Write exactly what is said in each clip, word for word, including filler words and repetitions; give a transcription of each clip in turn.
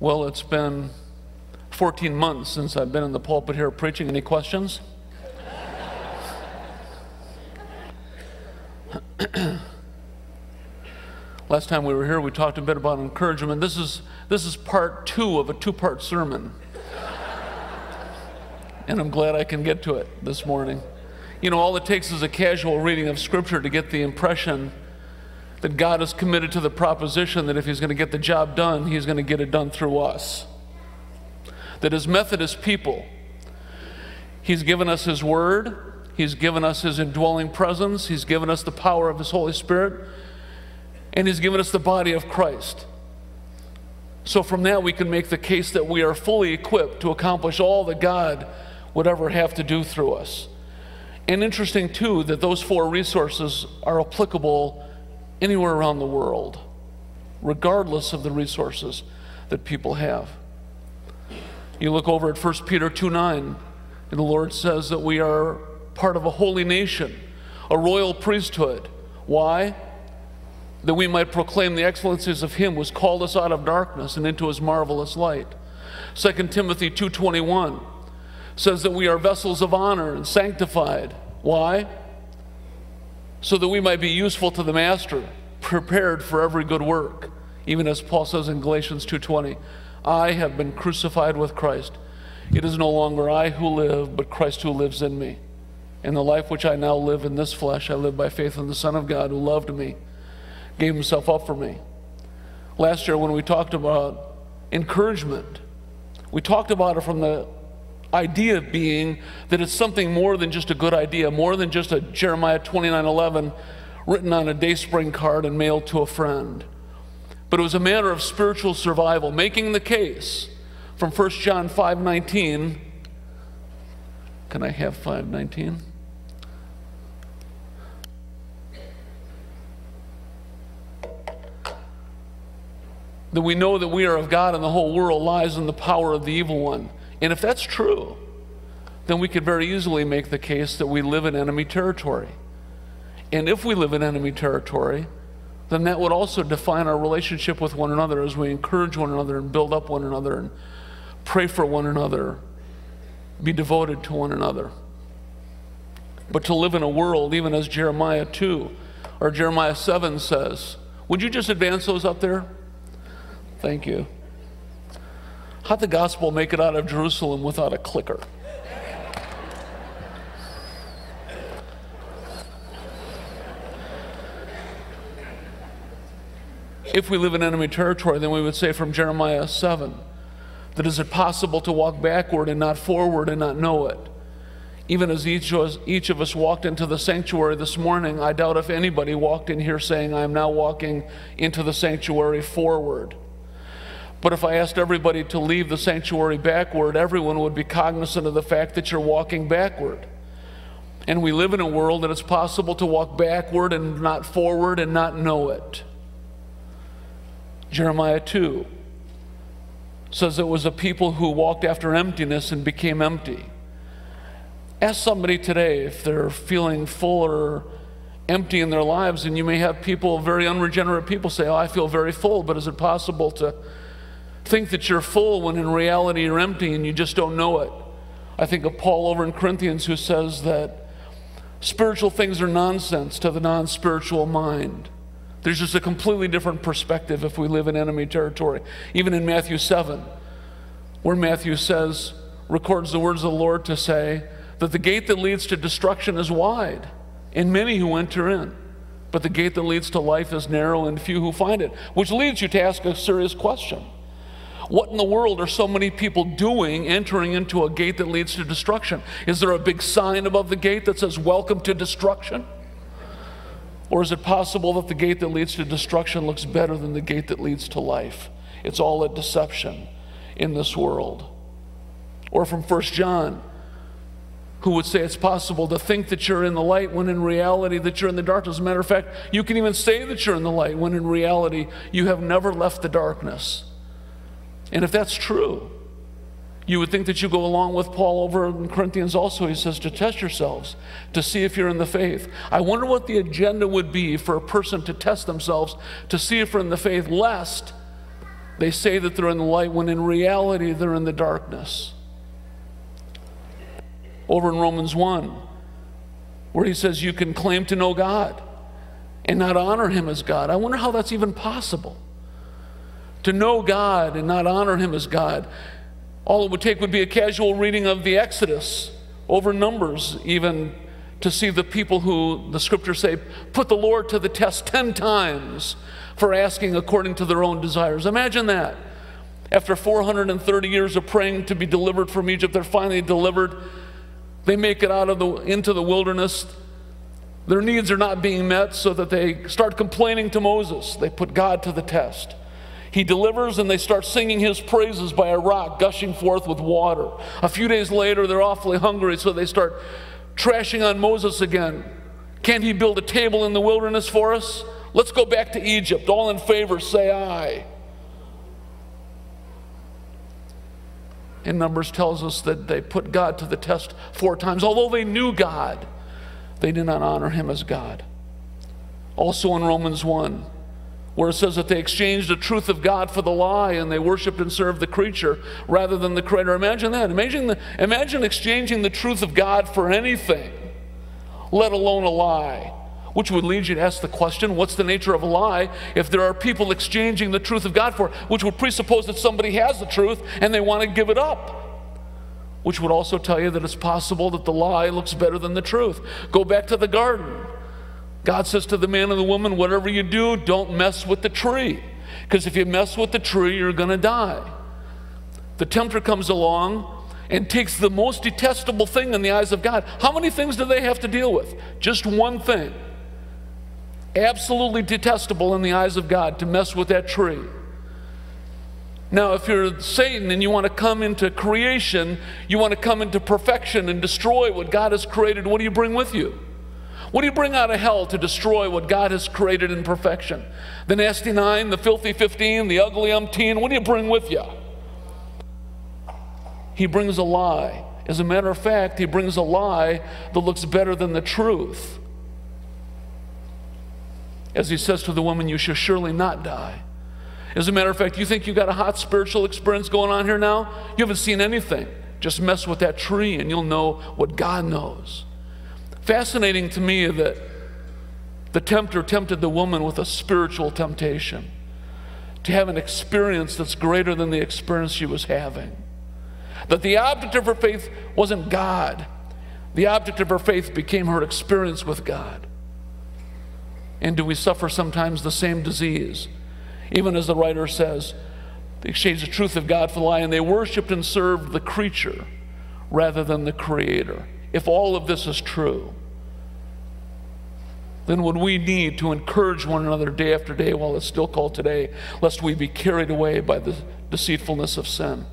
Well, it's been fourteen months since I've been in the pulpit here preaching. Any questions? Last time we were here, we talked a bit about encouragement. This is, this is part two of a two-part sermon. And I'm glad I can get to it this morning. You know, all it takes is a casual reading of Scripture to get the impression that God is committed to the proposition that if He's going to get the job done, He's going to get it done through us. That as Methodist people, He's given us His Word, He's given us His indwelling presence, He's given us the power of His Holy Spirit, and He's given us the body of Christ. So from that we can make the case that we are fully equipped to accomplish all that God would ever have to do through us. And interesting too that those four resources are applicable anywhere around the world, regardless of the resources that people have. You look over at First Peter two nine, and the Lord says that we are part of a holy nation, a royal priesthood. Why? That we might proclaim the excellencies of Him who has called us out of darkness and into His marvelous light. Second Timothy two twenty-one says that we are vessels of honor and sanctified. Why? So that we might be useful to the Master, prepared for every good work, even as Paul says in Galatians two twenty. I have been crucified with Christ. It is no longer I who live, but Christ who lives in me. And the life which I now live in this flesh, I live by faith in the Son of God who loved me, gave Himself up for me. Last year when we talked about encouragement, we talked about it from the idea being that it's something more than just a good idea, more than just a Jeremiah twenty-nine eleven written on a Dayspring card and mailed to a friend. But it was a matter of spiritual survival, making the case from First John five nineteen. Can I have five nineteen? That we know that we are of God and the whole world lies in the power of the evil one. And if that's true, then we could very easily make the case that we live in enemy territory. And if we live in enemy territory, then that would also define our relationship with one another as we encourage one another and build up one another and pray for one another, be devoted to one another. But to live in a world, even as Jeremiah two or Jeremiah seven says, would you just advance those up there? Thank you. How'd the gospel make it out of Jerusalem without a clicker? If we live in enemy territory, then we would say from Jeremiah seven, that is it possible to walk backward and not forward and not know it? Even as each of us, each of us walked into the sanctuary this morning, I doubt if anybody walked in here saying, I am now walking into the sanctuary forward. But if I asked everybody to leave the sanctuary backward, everyone would be cognizant of the fact that you're walking backward. And we live in a world that it's possible to walk backward and not forward and not know it. Jeremiah two says it was a people who walked after emptiness and became empty. Ask somebody today if they're feeling full or empty in their lives, and you may have people, very unregenerate people, say, oh, I feel very full, but is it possible to think that you're full when in reality you're empty and you just don't know it? I think of Paul over in Corinthians who says that spiritual things are nonsense to the non-spiritual mind. There's just a completely different perspective if we live in enemy territory. Even in Matthew seven, where Matthew says, records the words of the Lord to say that the gate that leads to destruction is wide, and many who enter in. But the gate that leads to life is narrow, and few who find it. Which leads you to ask a serious question. What in the world are so many people doing entering into a gate that leads to destruction? Is there a big sign above the gate that says, welcome to destruction? Or is it possible that the gate that leads to destruction looks better than the gate that leads to life? It's all a deception in this world. Or from First John, who would say it's possible to think that you're in the light when in reality that you're in the darkness. As a matter of fact, you can even say that you're in the light when in reality you have never left the darkness. And if that's true, you would think that you go along with Paul over in Corinthians also. He says to test yourselves, to see if you're in the faith. I wonder what the agenda would be for a person to test themselves, to see if they're in the faith, lest They say that they're in the light when in reality they're in the darkness. Over in Romans one, where he says you can claim to know God and not honor him as God. I wonder how that's even possible. To know God and not honor him as God. All it would take would be a casual reading of the Exodus, over Numbers even, to see the people who, the scriptures say, put the Lord to the test ten times for asking according to their own desires. Imagine that. After four hundred thirty years of praying to be delivered from Egypt, they're finally delivered. They make it out of the, into the wilderness. Their needs are not being met, so that they start complaining to Moses. They put God to the test. He delivers, and they start singing his praises by a rock gushing forth with water. A few days later, they're awfully hungry, so they start trashing on Moses again. Can't he build a table in the wilderness for us? Let's go back to Egypt. All in favor, say aye. And Numbers tells us that they put God to the test four times. Although they knew God, they did not honor him as God. Also in Romans one, where it says that they exchanged the truth of God for the lie, and they worshiped and served the creature rather than the creator. Imagine that. Imagine, the, imagine exchanging the truth of God for anything, let alone a lie, which would lead you to ask the question, what's the nature of a lie if there are people exchanging the truth of God for it, which would presuppose that somebody has the truth and they want to give it up, which would also tell you that it's possible that the lie looks better than the truth. Go back to the garden. God says to the man and the woman, whatever you do, don't mess with the tree. Because if you mess with the tree, you're going to die. The tempter comes along and takes the most detestable thing in the eyes of God. How many things do they have to deal with? Just one thing. Absolutely detestable in the eyes of God to mess with that tree. Now, if you're Satan and you want to come into creation, you want to come into perfection and destroy what God has created, what do you bring with you? What do you bring out of hell to destroy what God has created in perfection? The nasty nine, the filthy fifteen, the ugly umpteen, what do you bring with you? He brings a lie. As a matter of fact, he brings a lie that looks better than the truth. As he says to the woman, you shall surely not die. As a matter of fact, you think you've got a hot spiritual experience going on here now? You haven't seen anything. Just mess with that tree and you'll know what God knows. Fascinating to me that the tempter tempted the woman with a spiritual temptation to have an experience that's greater than the experience she was having. That the object of her faith wasn't God. The object of her faith became her experience with God. And do we suffer sometimes the same disease? Even as the writer says, they exchanged the truth of God for the lie, and they worshiped and served the creature rather than the creator. If all of this is true, then would we need to encourage one another day after day while it's still called today, lest we be carried away by the deceitfulness of sin.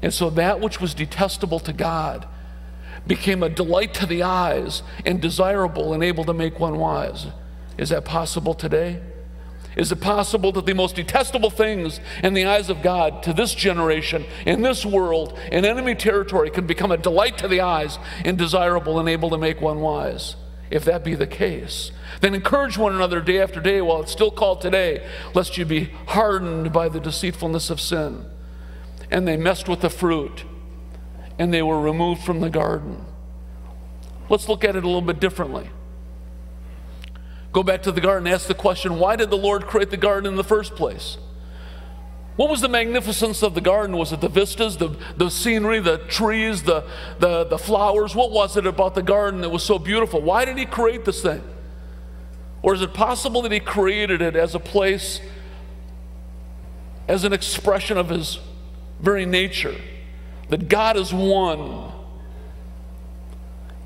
And so that which was detestable to God became a delight to the eyes and desirable and able to make one wise. Is that possible today? Is it possible that the most detestable things in the eyes of God to this generation, in this world, in enemy territory, can become a delight to the eyes and desirable and able to make one wise? If that be the case, then encourage one another day after day while it's still called today, lest you be hardened by the deceitfulness of sin. And they messed with the fruit, and they were removed from the garden. Let's look at it a little bit differently. Go back to the garden, ask the question, why did the Lord create the garden in the first place? What was the magnificence of the garden? Was it the vistas, the, the scenery, the trees, the, the, the flowers? What was it about the garden that was so beautiful? Why did he create this thing? Or is it possible that he created it as a place, as an expression of his very nature? That God is one,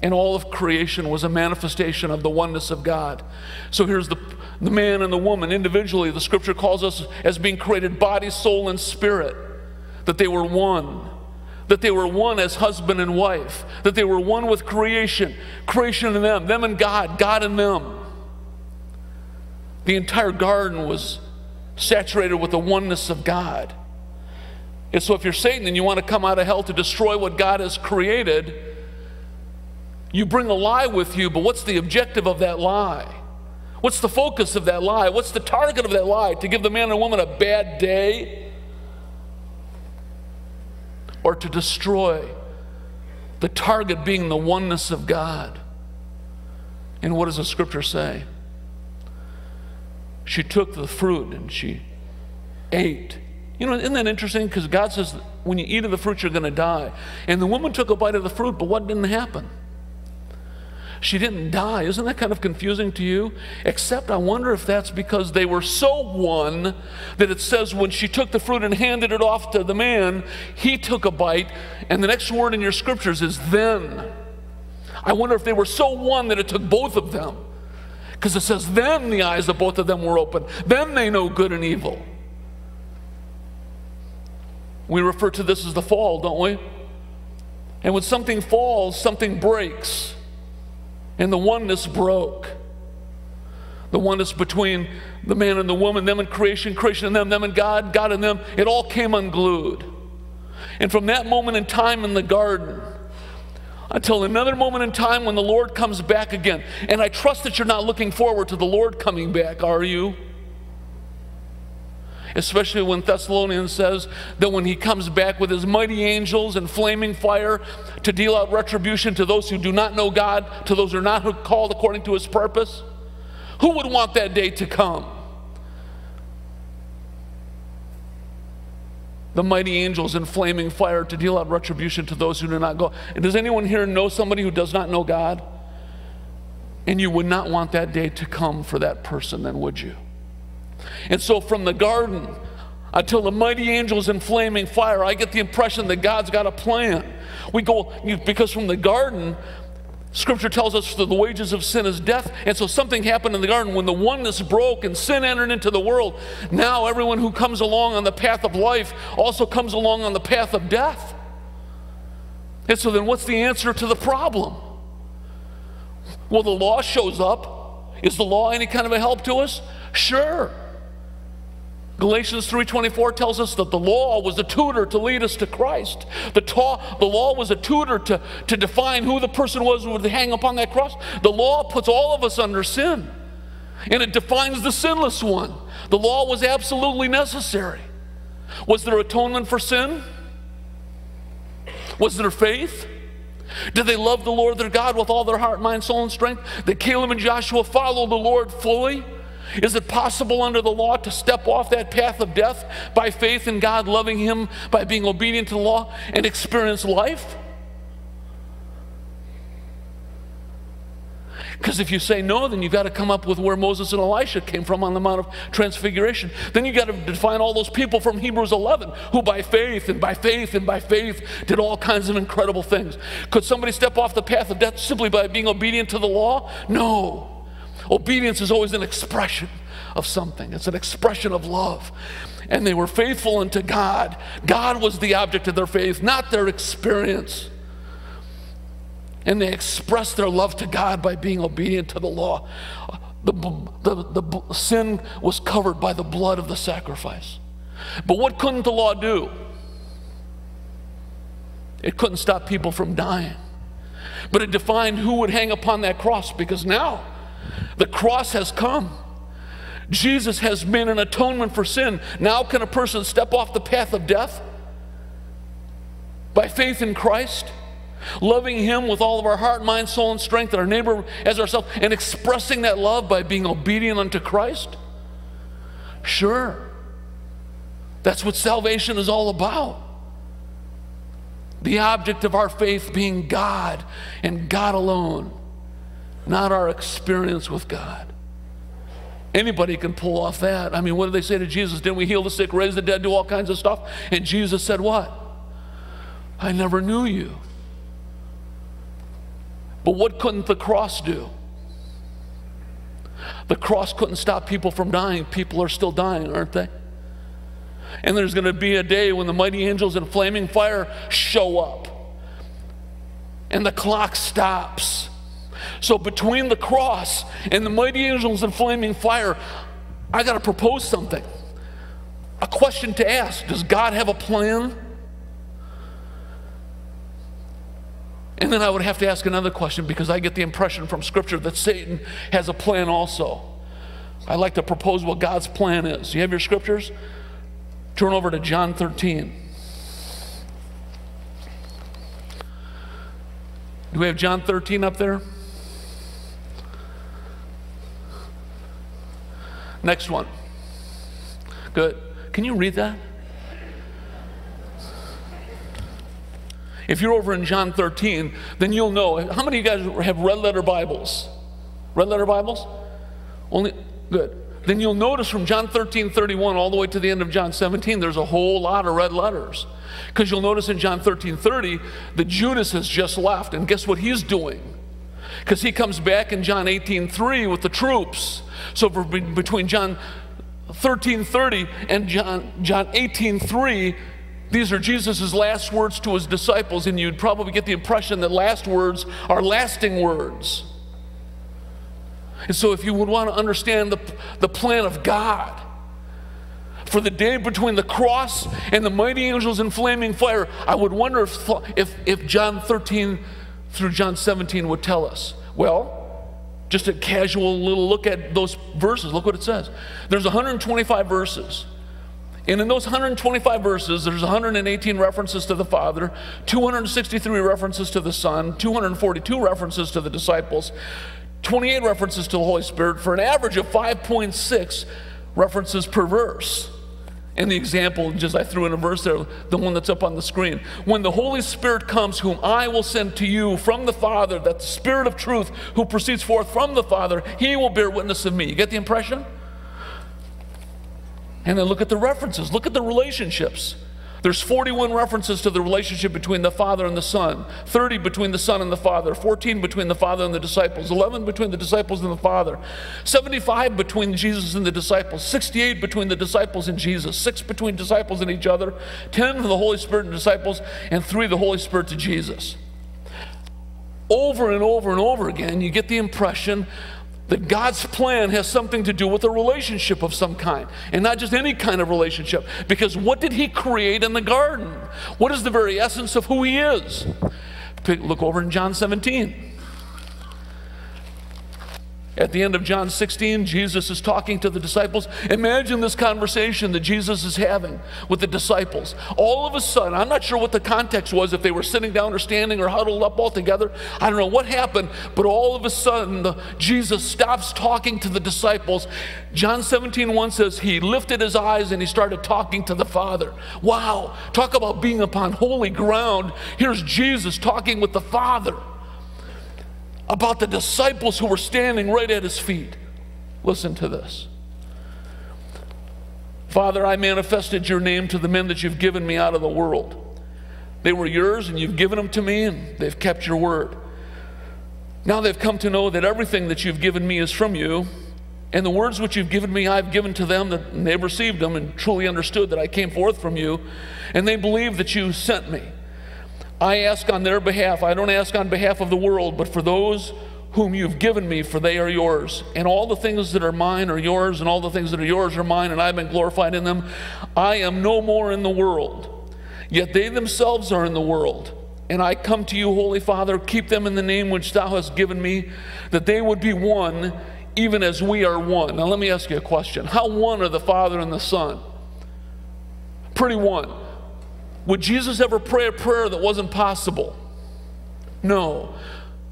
and all of creation was a manifestation of the oneness of God. So here's the, the man and the woman individually. The scripture calls us as being created body, soul, and spirit. That they were one. That they were one as husband and wife. That they were one with creation. Creation in them. Them and God. God in them. The entire garden was saturated with the oneness of God. And so if you're Satan and you want to come out of hell to destroy what God has created, you bring a lie with you, but what's the objective of that lie? What's the focus of that lie? What's the target of that lie? To give the man and woman a bad day? Or to destroy? The target being the oneness of God. And what does the scripture say? She took the fruit and she ate. You know, isn't that interesting? Because God says, when you eat of the fruit, you're going to die. And the woman took a bite of the fruit, but what didn't happen? She didn't die. Isn't that kind of confusing to you? Except I wonder if that's because they were so one that it says when she took the fruit and handed it off to the man, he took a bite, and the next word in your scriptures is then. I wonder if they were so one that it took both of them. Because it says, then the eyes of both of them were open. Then they know good and evil. We refer to this as the fall, don't we? And when something falls, something breaks. And the oneness broke. The oneness between the man and the woman, them and creation, creation and them, them and God, God and them, it all came unglued. And from that moment in time in the garden, until another moment in time when the Lord comes back again. And I trust that you're not looking forward to the Lord coming back, are you? Especially when Thessalonians says that when he comes back with his mighty angels and flaming fire to deal out retribution to those who do not know God, to those who are not called according to his purpose. Who would want that day to come? The mighty angels in flaming fire to deal out retribution to those who do not go. And does anyone here know somebody who does not know God? And you would not want that day to come for that person, then would you? And so from the garden until the mighty angels in flaming fire, I get the impression that God's got a plan. We go, because from the garden, Scripture tells us that the wages of sin is death. And so something happened in the garden when the oneness broke and sin entered into the world. Now everyone who comes along on the path of life also comes along on the path of death. And so then what's the answer to the problem? Well, the law shows up. Is the law any kind of a help to us? Sure. Galatians three twenty-four tells us that the law was a tutor to lead us to Christ. The, ta the law was a tutor to, to define who the person was who would hang upon that cross. The law puts all of us under sin, and it defines the sinless one. The law was absolutely necessary. Was there atonement for sin? Was there faith? Did they love the Lord their God with all their heart, mind, soul, and strength? Did Caleb and Joshua follow the Lord fully? Is it possible under the law to step off that path of death by faith in God, loving him by being obedient to the law, and experience life? Because if you say no, then you've got to come up with where Moses and Elisha came from on the Mount of Transfiguration. Then you've got to define all those people from Hebrews eleven who by faith and by faith and by faith did all kinds of incredible things. Could somebody step off the path of death simply by being obedient to the law? No. Obedience is always an expression of something. It's an expression of love. And they were faithful unto God. God was the object of their faith, not their experience. And they expressed their love to God by being obedient to the law. The, the, the, the sin was covered by the blood of the sacrifice. But what couldn't the law do? It couldn't stop people from dying. But it defined who would hang upon that cross, because now the cross has come. Jesus has been an atonement for sin. Now can a person step off the path of death by faith in Christ, loving him with all of our heart, mind, soul, and strength, and our neighbor as ourselves, and expressing that love by being obedient unto Christ? Sure. That's what salvation is all about. The object of our faith being God and God alone. Not our experience with God. Anybody can pull off that. I mean, what did they say to Jesus? Didn't we heal the sick, raise the dead, do all kinds of stuff? And Jesus said what? I never knew you. But what couldn't the cross do? The cross couldn't stop people from dying. People are still dying, aren't they? And there's going to be a day when the mighty angels in flaming fire show up. And the clock stops. So between the cross and the mighty angels and flaming fire, I got to propose something. A question to ask. Does God have a plan? And then I would have to ask another question, because I get the impression from Scripture that Satan has a plan also. I'd like to propose what God's plan is. You have your scriptures? Turn over to John thirteen. Do we have John thirteen up there? Next one. Good. Can you read that? If you're over in John thirteen, then you'll know. How many of you guys have red letter Bibles? Red letter Bibles? Only, good. Then you'll notice from John thirteen thirty-one all the way to the end of John seventeen, there's a whole lot of red letters. Because you'll notice in John thirteen thirty that Judas has just left. And guess what he's doing? Because he comes back in John eighteen three with the troops. So for, between John thirteen thirty and John eighteen three, these are Jesus' last words to his disciples, and you'd probably get the impression that last words are lasting words. And so if you would want to understand the, the plan of God for the day between the cross and the mighty angels in flaming fire, I would wonder if, if, if John thirteen through John seventeen would tell us. Well, just a casual little look at those verses. Look what it says. There's one hundred twenty-five verses. And in those one hundred twenty-five verses, there's one hundred eighteen references to the Father, two hundred sixty-three references to the Son, two hundred forty-two references to the disciples, twenty-eight references to the Holy Spirit, for an average of five point six references per verse. And the example, just I threw in a verse there, the one that's up on the screen. When the Holy Spirit comes, whom I will send to you from the Father, that the Spirit of truth who proceeds forth from the Father, he will bear witness of me. You get the impression? And then look at the references. Look at the relationships. There's forty-one references to the relationship between the Father and the Son, thirty between the Son and the Father, fourteen between the Father and the disciples, eleven between the disciples and the Father, seventy-five between Jesus and the disciples, sixty-eight between the disciples and Jesus, six between disciples and each other, ten to the Holy Spirit and disciples, and three the Holy Spirit to Jesus. Over and over and over again, you get the impression that God's plan has something to do with a relationship of some kind, and not just any kind of relationship. Because what did he create in the garden? What is the very essence of who he is? Look over in John seventeen. At the end of John sixteen, Jesus is talking to the disciples. Imagine this conversation that Jesus is having with the disciples. All of a sudden, I'm not sure what the context was, if they were sitting down or standing or huddled up all together. I don't know what happened, but all of a sudden, the, Jesus stops talking to the disciples. John seventeen one says, he lifted his eyes and he started talking to the Father. Wow, talk about being upon holy ground. Here's Jesus talking with the Father about the disciples who were standing right at his feet. Listen to this. Father, I manifested your name to the men that you've given me out of the world. They were yours, and you've given them to me, and they've kept your word. Now they've come to know that everything that you've given me is from you, and the words which you've given me I've given to them, and they've received them and truly understood that I came forth from you, and they believe that you sent me. I ask on their behalf. I don't ask on behalf of the world, but for those whom you've given me, for they are yours. And all the things that are mine are yours, and all the things that are yours are mine, and I've been glorified in them. I am no more in the world, yet they themselves are in the world. And I come to you, Holy Father, keep them in the name which thou hast given me, that they would be one, even as we are one. Now let me ask you a question. How one are the Father and the Son? Pretty one. Would Jesus ever pray a prayer that wasn't possible? No.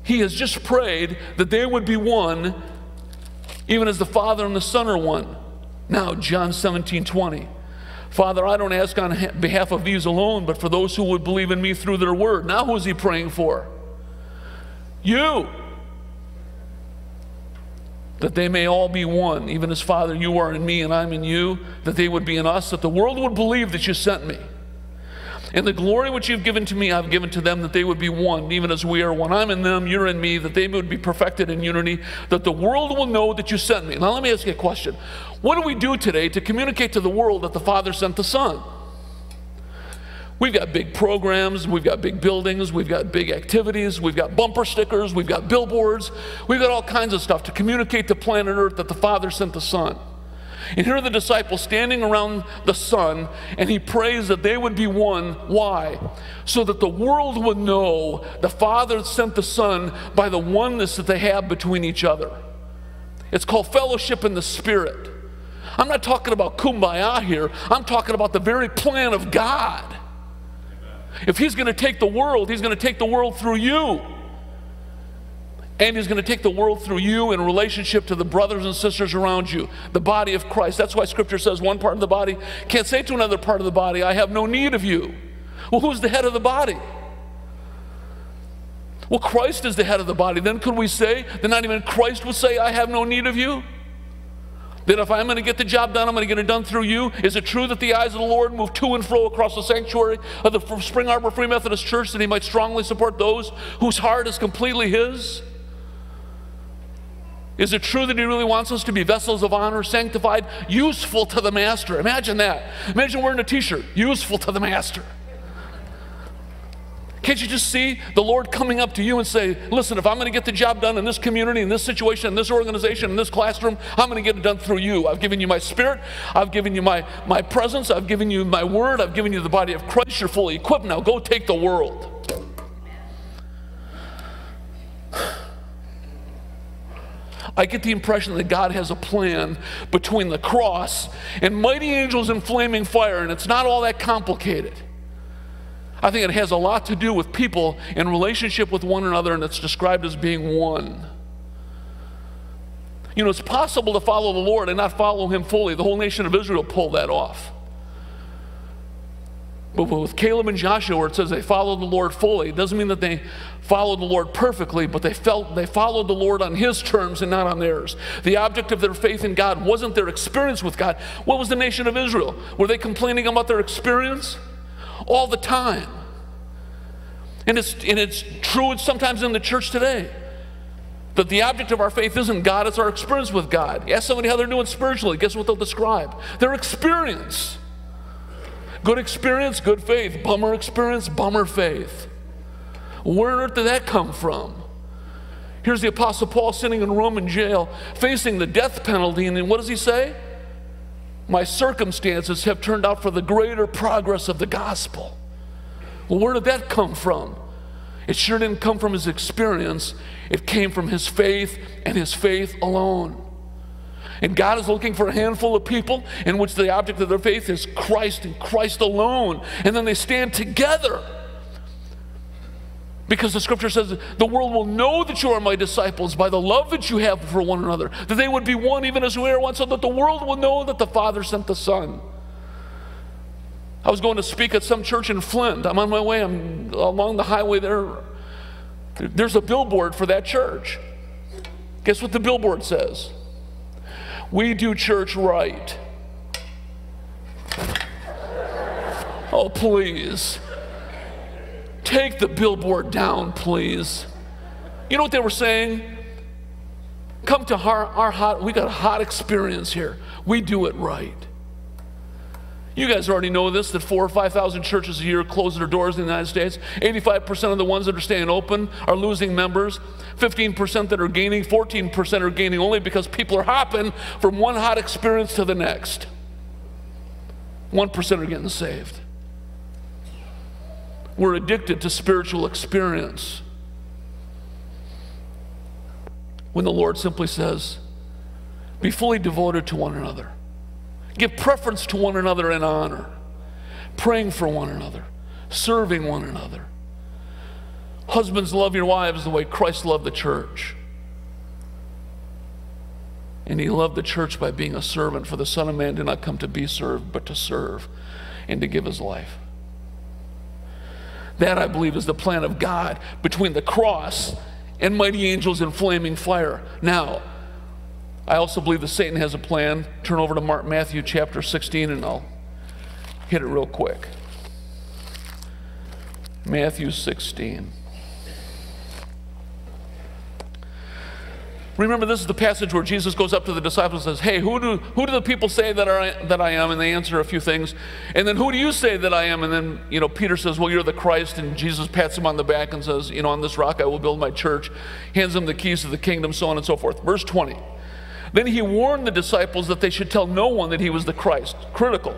He has just prayed that they would be one, even as the Father and the Son are one. Now, John seventeen twenty. Father, I don't ask on behalf of these alone, but for those who would believe in me through their word. Now who is he praying for? You. That they may all be one, even as Father, you are in me and I'm in you, that they would be in us, that the world would believe that you sent me. And the glory which you've given to me, I've given to them, that they would be one, even as we are one. I'm in them, you're in me, that they would be perfected in unity, that the world will know that you sent me. Now let me ask you a question. What do we do today to communicate to the world that the Father sent the Son? We've got big programs, we've got big buildings, we've got big activities, we've got bumper stickers, we've got billboards, we've got all kinds of stuff to communicate to planet Earth that the Father sent the Son. And here are the disciples standing around the Son, and he prays that they would be one. Why? So that the world would know the Father sent the Son by the oneness that they have between each other. It's called fellowship in the Spirit. I'm not talking about kumbaya here. I'm talking about the very plan of God. If he's going to take the world, he's going to take the world through you. And he's going to take the world through you in relationship to the brothers and sisters around you, the body of Christ. That's why Scripture says one part of the body can't say to another part of the body, I have no need of you. Well, who's the head of the body? Well, Christ is the head of the body. Then could we say that not even Christ would say, I have no need of you? That if I'm going to get the job done, I'm going to get it done through you. Is it true that the eyes of the Lord move to and fro across the sanctuary of the Spring Arbor Free Methodist Church, that he might strongly support those whose heart is completely his? Is it true that he really wants us to be vessels of honor, sanctified, useful to the master? Imagine that. Imagine wearing a t-shirt, useful to the master. Can't you just see the Lord coming up to you and say, listen, if I'm going to get the job done in this community, in this situation, in this organization, in this classroom, I'm going to get it done through you. I've given you my Spirit. I've given you my, my presence. I've given you my word. I've given you the body of Christ. You're fully equipped. Now go take the world. I get the impression that God has a plan between the cross and mighty angels in flaming fire, and it's not all that complicated. I think it has a lot to do with people in relationship with one another, and it's described as being one. You know, it's possible to follow the Lord and not follow him fully. The whole nation of Israel pulled that off. But with Caleb and Joshua, where it says they followed the Lord fully, it doesn't mean that they followed the Lord perfectly, but they felt they followed the Lord on his terms and not on theirs. The object of their faith in God wasn't their experience with God. What was the nation of Israel? Were they complaining about their experience? All the time. And it's, and it's true sometimes in the church today that the object of our faith isn't God, it's our experience with God. Ask somebody how they're doing spiritually, guess what they'll describe? Their experience. Good experience, good faith. Bummer experience, bummer faith. Where on earth did that come from? Here's the Apostle Paul sitting in Roman jail facing the death penalty, and then what does he say? My circumstances have turned out for the greater progress of the gospel. Well, where did that come from? It sure didn't come from his experience. It came from his faith and his faith alone. And God is looking for a handful of people in which the object of their faith is Christ and Christ alone. And then they stand together. Because the Scripture says, the world will know that you are my disciples by the love that you have for one another, that they would be one even as we are one, so that the world will know that the Father sent the Son. I was going to speak at some church in Flint. I'm on my way. I'm along the highway there. There's a billboard for that church. Guess what the billboard says? We do church right. Oh, please. Take the billboard down, please. You know what they were saying? Come to our, our hot, we got a hot experience here. We do it right. You guys already know this, that four or five thousand churches a year close their doors in the United States. eighty-five percent of the ones that are staying open are losing members. fifteen percent that are gaining, fourteen percent are gaining only because people are hopping from one hot experience to the next. one percent are getting saved. We're addicted to spiritual experience. When the Lord simply says, be fully devoted to one another. Give preference to one another in honor. Praying for one another. Serving one another. Husbands, love your wives the way Christ loved the church. And he loved the church by being a servant, for the Son of Man did not come to be served, but to serve and to give his life. That, I believe, is the plan of God between the cross and mighty angels in flaming fire. Now, I also believe that Satan has a plan. Turn over to Mark, Matthew chapter sixteen, and I'll hit it real quick. Matthew sixteen. Remember, this is the passage where Jesus goes up to the disciples and says, hey, who do, who do the people say that, are, that I am? And they answer a few things. And then, who do you say that I am? And then, you know, Peter says, well, you're the Christ. And Jesus pats him on the back and says, you know, on this rock I will build my church. Hands him the keys to the kingdom, so on and so forth. Verse twenty. Then he warned the disciples that they should tell no one that he was the Christ. Critical.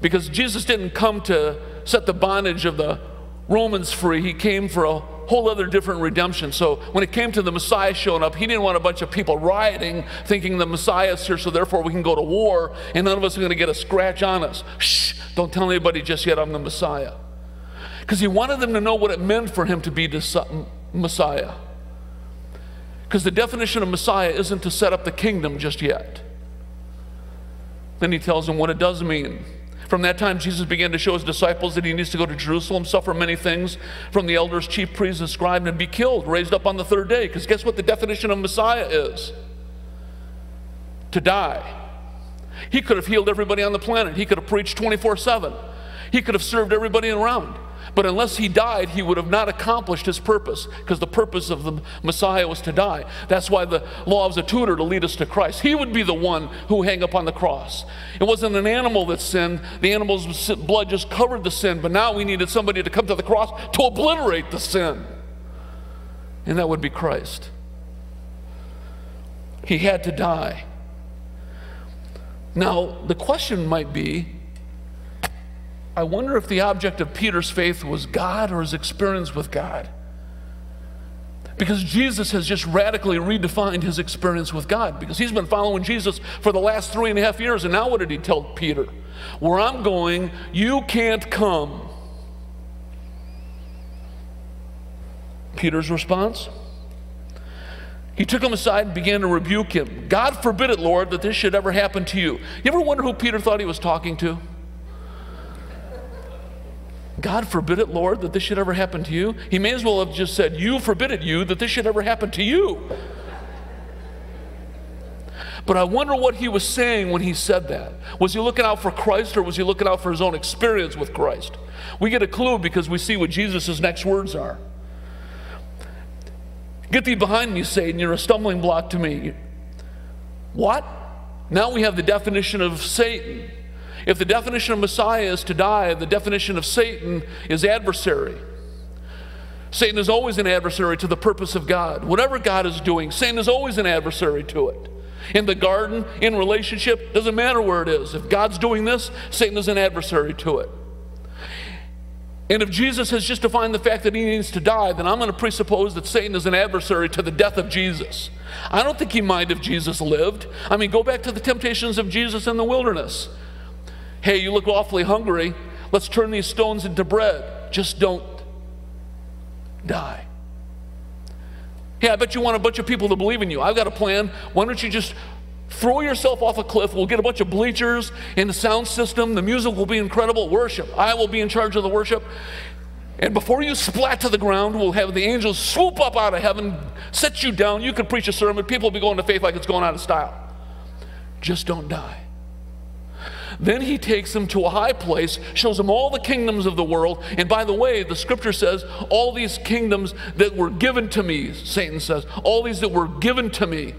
Because Jesus didn't come to set the bondage of the Romans free. He came for a whole other different redemption. So when it came to the Messiah showing up, he didn't want a bunch of people rioting, thinking the Messiah's here, so therefore we can go to war, and none of us are going to get a scratch on us. Shh, don't tell anybody just yet I'm the Messiah. Because he wanted them to know what it meant for him to be the Messiah. Because the definition of Messiah isn't to set up the kingdom just yet. Then he tells them what it does mean. From that time, Jesus began to show his disciples that he needs to go to Jerusalem, suffer many things from the elders, chief priests, and scribes, and be killed, raised up on the third day. Because guess what the definition of Messiah is? To die. He could have healed everybody on the planet. He could have preached twenty-four seven. He could have served everybody around. But unless he died, he would have not accomplished his purpose, because the purpose of the Messiah was to die. That's why the law was a tutor to lead us to Christ. He would be the one who hung up on the cross. It wasn't an animal that sinned. The animal's blood just covered the sin, but now we needed somebody to come to the cross to obliterate the sin. And that would be Christ. He had to die. Now, the question might be, I wonder if the object of Peter's faith was God or his experience with God. Because Jesus has just radically redefined his experience with God, because he's been following Jesus for the last three and a half years, and now what did he tell Peter? Where I'm going, you can't come. Peter's response? He took him aside and began to rebuke him. God forbid it, Lord, that this should ever happen to you. You ever wonder who Peter thought he was talking to? God forbid it, Lord, that this should ever happen to you. He may as well have just said, you forbid it, you, that this should ever happen to you. But I wonder what he was saying when he said that. Was he looking out for Christ, or was he looking out for his own experience with Christ? We get a clue because we see what Jesus' next words are. Get thee behind me, Satan, you're a stumbling block to me. What? Now we have the definition of Satan. If the definition of Messiah is to die, the definition of Satan is adversary. Satan is always an adversary to the purpose of God. Whatever God is doing, Satan is always an adversary to it. In the garden, in relationship, doesn't matter where it is. If God's doing this, Satan is an adversary to it. And if Jesus has just defined the fact that he needs to die, then I'm going to presuppose that Satan is an adversary to the death of Jesus. I don't think he minded if Jesus lived. I mean, go back to the temptations of Jesus in the wilderness. Hey, you look awfully hungry. Let's turn these stones into bread. Just don't die. Hey, I bet you want a bunch of people to believe in you. I've got a plan. Why don't you just throw yourself off a cliff? We'll get a bunch of bleachers and the sound system. The music will be incredible. Worship. I will be in charge of the worship. And before you splat to the ground, we'll have the angels swoop up out of heaven, set you down. You could preach a sermon. People will be going to faith like it's going out of style. Just don't die. Then he takes them to a high place, shows them all the kingdoms of the world. And by the way, the scripture says, all these kingdoms that were given to me, Satan says, all these that were given to me,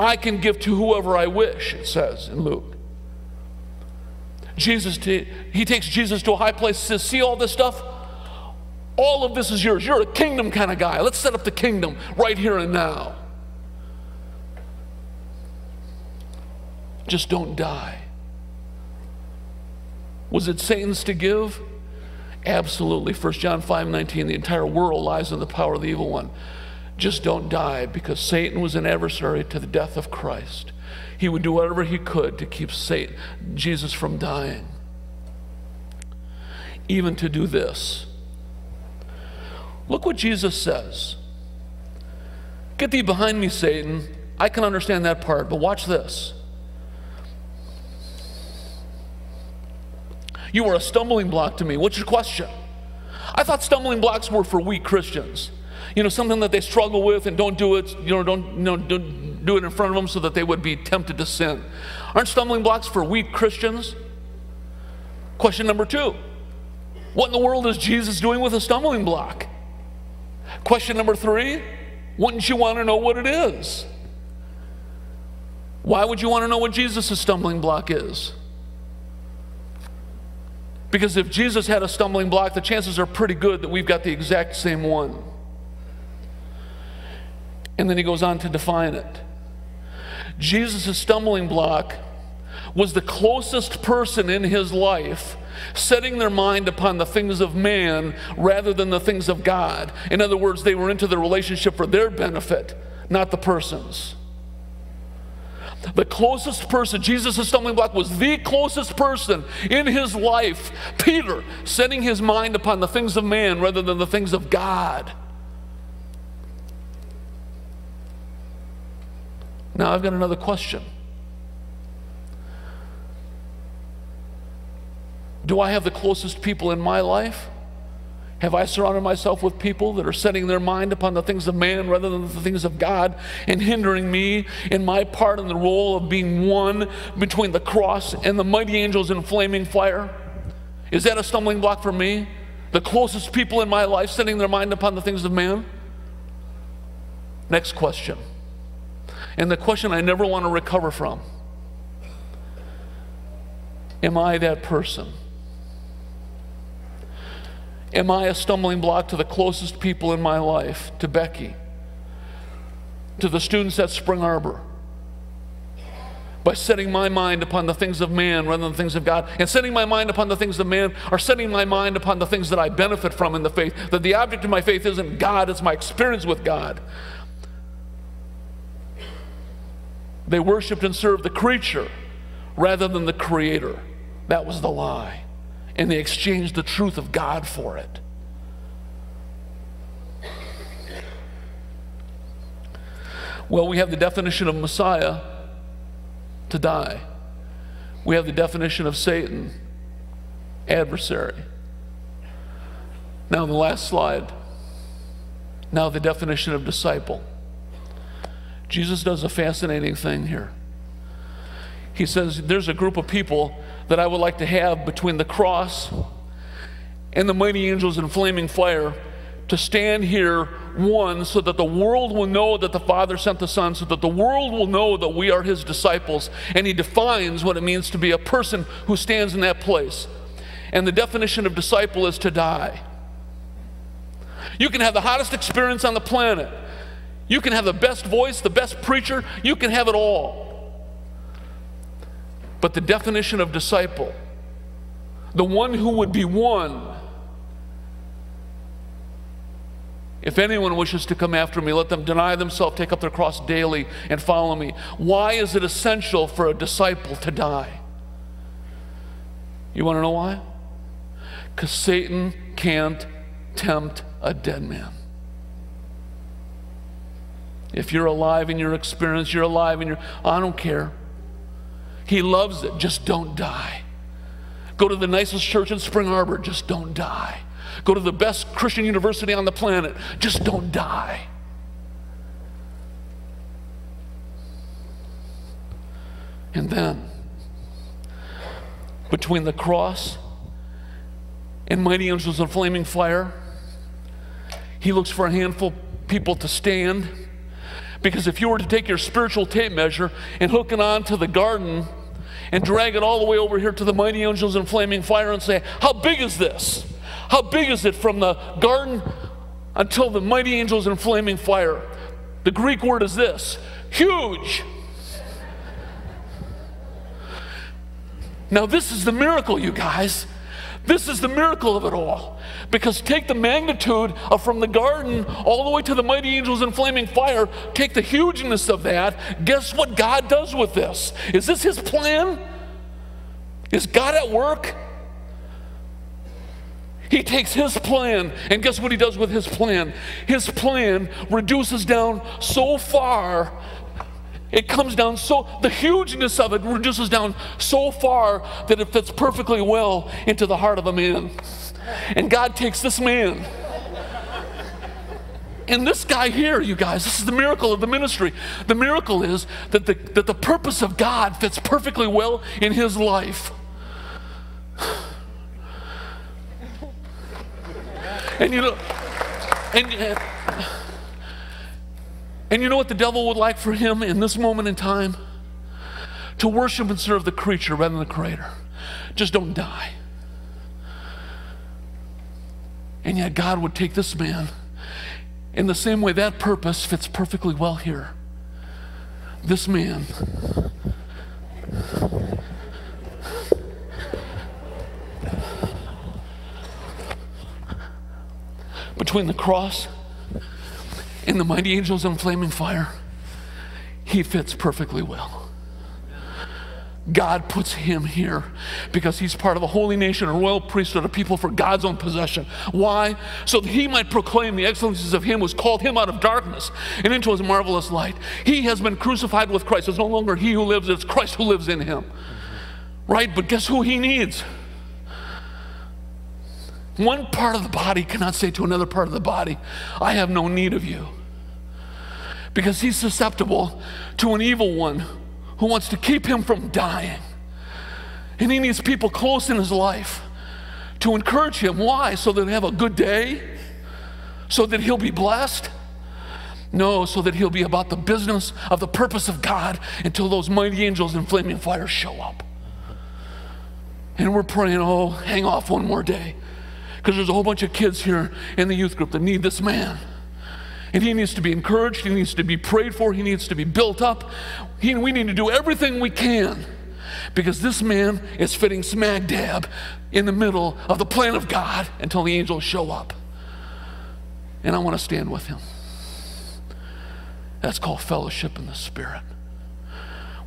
I can give to whoever I wish, it says in Luke. Jesus, he takes Jesus to a high place, says, see all this stuff? All of this is yours. You're a kingdom kind of guy. Let's set up the kingdom right here and now. Just don't die. Was it Satan's to give? Absolutely. First John five nineteen, the entire world lies in the power of the evil one. Just don't die, because Satan was an adversary to the death of Christ. He would do whatever he could to keep Satan, Jesus from dying. Even to do this. Look what Jesus says. Get thee behind me, Satan. I can understand that part, but watch this. You are a stumbling block to me. What's your question? I thought stumbling blocks were for weak Christians. You know, something that they struggle with and don't do it, you know, don't, you know, don't do it in front of them so that they would be tempted to sin. Aren't stumbling blocks for weak Christians? Question number two. What in the world is Jesus doing with a stumbling block? Question number three. Wouldn't you want to know what it is? Why would you want to know what Jesus' stumbling block is? Because if Jesus had a stumbling block, the chances are pretty good that we've got the exact same one. And then he goes on to define it. Jesus' stumbling block was the closest person in his life setting their mind upon the things of man rather than the things of God. In other words, they were into the relationship for their benefit, not the person's. The closest person, Jesus' stumbling block was the closest person in his life, Peter, setting his mind upon the things of man rather than the things of God. Now I've got another question. Do I have the closest people in my life? Have I surrounded myself with people that are setting their mind upon the things of man rather than the things of God and hindering me in my part in the role of being one between the cross and the mighty angels in flaming fire? Is that a stumbling block for me? The closest people in my life setting their mind upon the things of man? Next question. And the question I never want to recover from. Am I that person? Am I a stumbling block to the closest people in my life, to Becky, to the students at Spring Arbor, by setting my mind upon the things of man rather than the things of God, and setting my mind upon the things of man or setting my mind upon the things that I benefit from in the faith, that the object of my faith isn't God, it's my experience with God. They worshiped and served the creature rather than the Creator. That was the lie. And they exchanged the truth of God for it. Well, we have the definition of Messiah, to die. We have the definition of Satan, adversary. Now the last slide. Now the definition of disciple. Jesus does a fascinating thing here. He says, there's a group of people that I would like to have between the cross and the mighty angels in flaming fire to stand here, one, so that the world will know that the Father sent the Son, so that the world will know that we are His disciples. And He defines what it means to be a person who stands in that place. And the definition of disciple is to die. You can have the hottest experience on the planet. You can have the best voice, the best preacher. You can have it all. But the definition of disciple, the one who would be one, if anyone wishes to come after me, let them deny themselves, take up their cross daily, and follow me. Why is it essential for a disciple to die? You want to know why? Because Satan can't tempt a dead man. If you're alive in your experience, you're alive in your, I don't care. He loves it. Just don't die. Go to the nicest church in Spring Arbor. Just don't die. Go to the best Christian university on the planet. Just don't die. And then, between the cross and mighty angels of flaming fire, He looks for a handful of people to stand. Because if you were to take your spiritual tape measure and hook it onto the garden and drag it all the way over here to the mighty angels in flaming fire and say, how big is this? How big is it from the garden until the mighty angels in flaming fire? The Greek word is this, huge. Now this is the miracle, you guys. This is the miracle of it all. Because take the magnitude of from the garden all the way to the mighty angels in flaming fire, take the hugeness of that, guess what God does with this? Is this His plan? Is God at work? He takes His plan, and guess what He does with His plan? His plan reduces down so far, it comes down so, the hugeness of it reduces down so far that it fits perfectly well into the heart of a man. And God takes this man and this guy here, you guys, this is the miracle of the ministry. The miracle is that the, that the purpose of God fits perfectly well in his life. And you know, and, and you know what the devil would like for him in this moment in time? To worship and serve the creature rather than the Creator. Just don't die. And yet God would take this man in the same way that purpose fits perfectly well here. This man between the cross and the mighty angels and flaming fire, he fits perfectly well. God puts him here because he's part of a holy nation, a royal priesthood, a people for God's own possession. Why? So that he might proclaim the excellencies of him who has called him out of darkness and into his marvelous light. He has been crucified with Christ. It's no longer he who lives, it's Christ who lives in him. Right? But guess who he needs? One part of the body cannot say to another part of the body, I have no need of you. Because he's susceptible to an evil one who wants to keep him from dying. And he needs people close in his life to encourage him. Why? So that he'll have a good day? So that he'll be blessed? No, so that he'll be about the business of the purpose of God until those mighty angels in flaming fire show up. And we're praying, oh, hang off one more day. Because there's a whole bunch of kids here in the youth group that need this man. And he needs to be encouraged, he needs to be prayed for, he needs to be built up. He, we need to do everything we can because this man is fitting smack dab in the middle of the plan of God until the angels show up. And I want to stand with him. That's called fellowship in the Spirit.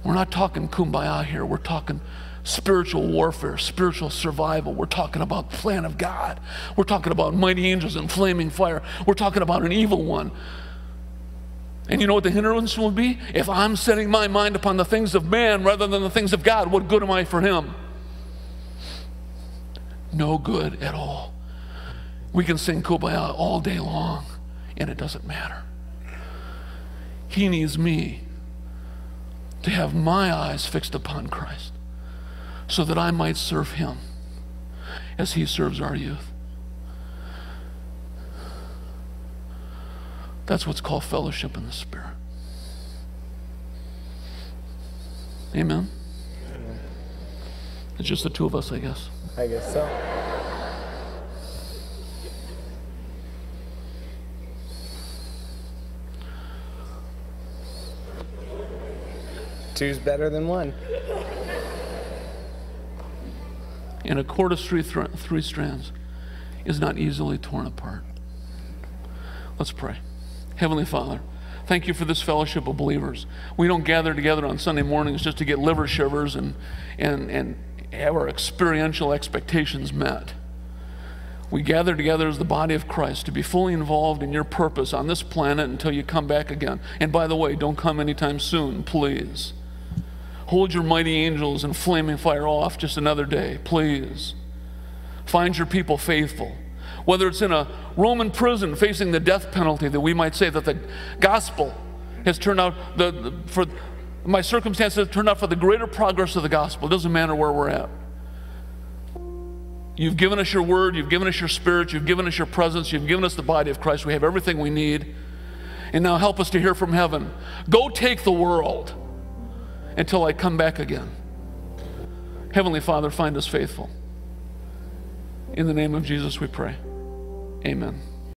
We're not talking kumbaya here, we're talking spiritual warfare, spiritual survival. We're talking about the plan of God. We're talking about mighty angels and flaming fire. We're talking about an evil one. And you know what the hindrance will be? If I'm setting my mind upon the things of man rather than the things of God, what good am I for him? No good at all. We can sing Kumbaya all day long, and it doesn't matter. He needs me to have my eyes fixed upon Christ, so that I might serve him as he serves our youth. That's what's called fellowship in the Spirit. Amen? Amen. It's just the two of us, I guess. I guess so. Two's better than one. And a cord of three, th three strands is not easily torn apart. Let's pray. Heavenly Father, thank you for this fellowship of believers. We don't gather together on Sunday mornings just to get liver shivers and, and, and have our experiential expectations met. We gather together as the body of Christ to be fully involved in your purpose on this planet until you come back again. And by the way, don't come anytime soon, please. Hold your mighty angels and flaming fire off just another day, please. Find your people faithful. Whether it's in a Roman prison facing the death penalty, that we might say that the gospel has turned out, the, the, for my circumstances have turned out for the greater progress of the gospel. It doesn't matter where we're at. You've given us your word, you've given us your spirit, you've given us your presence, you've given us the body of Christ. We have everything we need. And now help us to hear from heaven. Go take the world until I come back again. Heavenly Father, find us faithful. In the name of Jesus we pray. Amen.